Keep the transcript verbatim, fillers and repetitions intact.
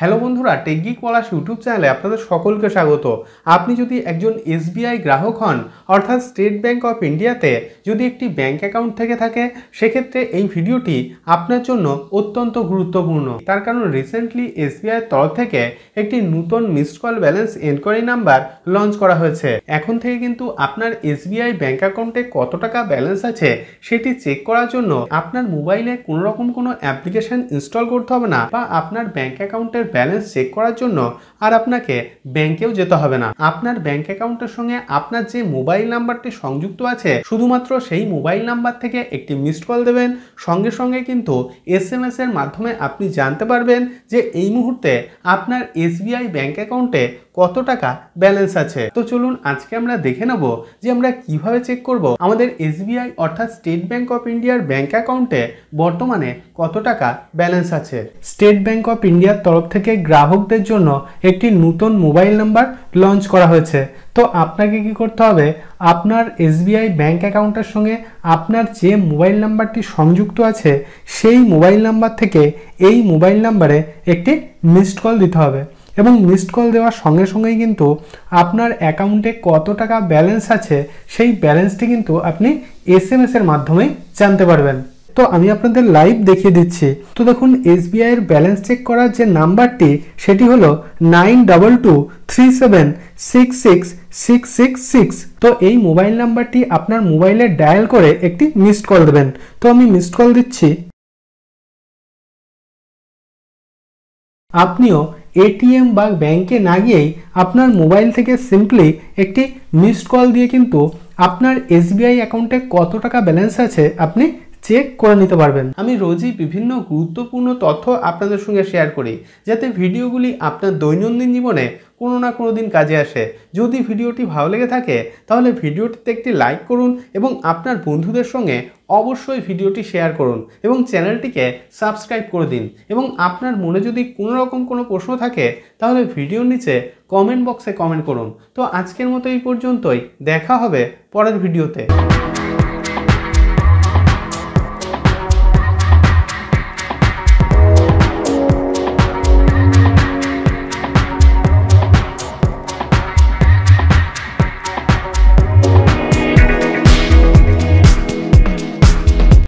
Hello बंधुरा टेकगिक पलाश YouTube चैनले आपनादेर सकलके स्वागत। आपनी यदि एकजन एसबीआई ग्राहक हन अर्थात स्टेट बैंक अफ इंडियाते यदि एकटी बैंक अकाउंट थेके थाके सेक्षेत्रे एई भिडियोटी आपनार जन्य अत्यंत गुरुत्वपूर्ण। तार कारण रिसेंटली एसबीआई तरफ थेके एकटी नूतन missed call balance enquiry number launch करा हयेछे। एखन थेके किन्तु आपनार एसबीआई बैंक अकाउंटे कत टाका बैलेंस आछे सेटी चेक करार जन्य आपनार मोबाइले कोनो रकम कोनो अ्याप्लिकेशन इन्स्टल करते हबे ना बा आपनार बैंक अकाउंटेर बैलेंस चेक करार जोन्नो आर आपनाके बैंकेओ जेते होबे ना। आपनार बैंक अकाउंटेर संगे आपनार जे मोबाइल नाम्बारटी संयुक्त आछे शुधुमात्र सेई मोबाइल नाम्बार थेके एकटी मिस्ड कल देबेन। संगे संगे किन्तु एसएमएस एर माध्यमे आपनि जानते पारबेन जे एई मुहूर्ते आपनार एसबीआई बैंक अकाउंटे कत टाका बैलेंस आछे। तो चलुन आजके आमरा देखे नेब जे आमरा किभाबे चेक करब आमादेर एसबीआई अर्थात स्टेट बैंक अफ इंडियार बैंक अकाउंटे बर्तमाने कत टाका बैलेंस आछे। स्टेट बैंक अफ इंडियार तरफ থেকে গ্রাহকদের জন্য একটি নতুন মোবাইল নাম্বার লঞ্চ করা হয়েছে। तो আপনাকে কি করতে হবে আপনার এসবিআই ব্যাংক অ্যাকাউন্টের সঙ্গে আপনার যে মোবাইল নাম্বারটি সংযুক্ত আছে সেই মোবাইল নাম্বার থেকে এই মোবাইল নাম্বারে একটি মিসড কল দিতে হবে এবং মিসড কল দেওয়ার সঙ্গে সঙ্গেই কিন্তু আপনার অ্যাকাউন্টে কত টাকা ব্যালেন্স আছে সেই ব্যালেন্সটি কিন্তু আপনি এসএমএস এর মাধ্যমে জানতে পারবেন। तो आमी आपनादेर लाइव देखिए दिच्छी। तो देखुन एसबीआई एर बैलेंस चेक करार जे नाम्बारटी सेटी हलो nine double two three seven six six six six six. तो ये मोबाइल नाम्बारटी आपनार मोबाइले डायल करे एकटी मिस्ड कल देबेन। तो आमी मिस्ड कल दिच्छी। आपनिओ एटीएम बा बैंके ना गिएई आपनार मोबाइल थेके सिम्पली एकटी मिस्ड कल दिए किन्तु आपनार एसबीआई अकाउंटे कत टाका बैलेंस आछे आपनि चेक कर निते पारबेन। आमी रोजी विभिन्न गुरुत्वपूर्ण तथ्य आपनादेर संगे शेयर करी जाते भिडियोगुली आपनार दैनन्दिन जीवने कोनो ना कोनो दिन काजे आसे। यदि भिडियोटी भालो लेगे थाके ताहले भिडियोटिते एकटी लाइक करुन एबं आपनार बंधुदेर संगे अवश्य भिडियोटी शेयर करुन एबं चैनलटिके सबस्क्राइब करे दिन एबं आपनार मने यदि कोनो रकम कोनो प्रश्न थाके ताहले भिडियोर नीचे कमेंट बक्से कमेंट करुन। तो आजकेर मतो एई पर्यन्तई, देखा होबे परेर भिडियोते।